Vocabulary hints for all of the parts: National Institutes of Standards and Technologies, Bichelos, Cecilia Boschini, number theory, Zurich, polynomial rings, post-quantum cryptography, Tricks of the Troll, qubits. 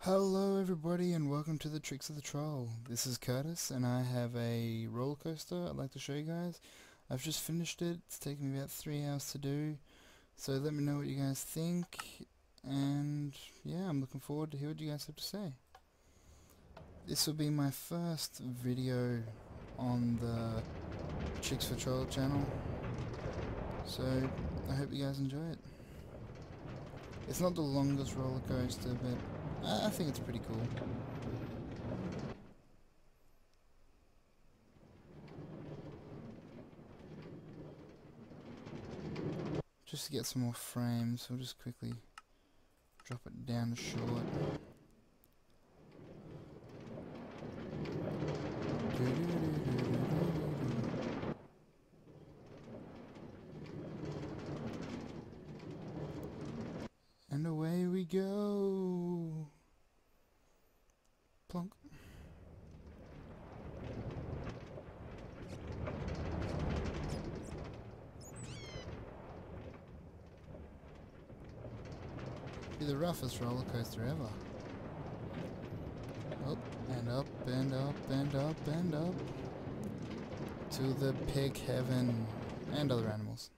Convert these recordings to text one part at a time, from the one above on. Hello everybody and welcome to the Tricks of the Troll. This is Curtis and I have a roller coaster I'd like to show you guys. I've just finished it. It's taken me about 3 hours to do. So let me know what you guys think. And yeah, I'm looking forward to hear what you guys have to say. This will be my first video on the Tricks of the Troll channel. So I hope you guys enjoy it. It's not the longest roller coaster, but I think it's pretty cool. Just to get some more frames, we'll just quickly drop it down short. And away we go. Plonk. Be the roughest roller coaster ever. Up and up and up and up and up to the pig heaven and other animals.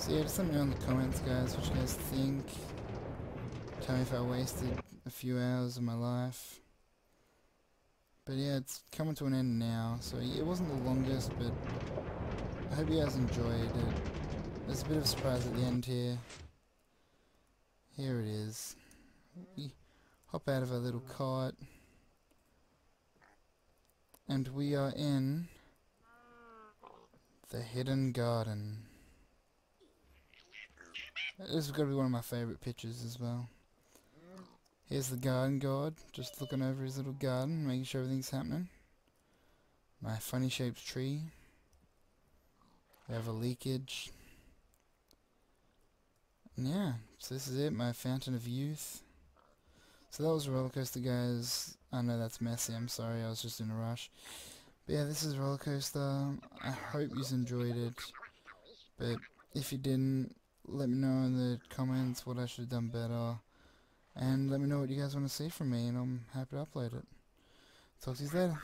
So yeah, just let me know in the comments guys what you guys think. Tell me if I wasted a few hours of my life. But yeah, it's coming to an end now, so it wasn't the longest, but I hope you guys enjoyed it. There's a bit of a surprise at the end here. Here it is. We hop out of our little cart. And we are in the Hidden Garden. This is going to be one of my favourite pictures as well. Here's the garden god, just looking over his little garden, making sure everything's happening. My funny shaped tree. We have a leakage. And yeah, so this is it, my fountain of youth. So that was a roller coaster, guys. I know that's messy, I'm sorry, I was just in a rush. But yeah, this is a roller coaster. I hope you enjoyed it. But if you didn't, let me know in the comments what I should have done better. And let me know what you guys want to see from me, and I'm happy to upload it. Talk to you later.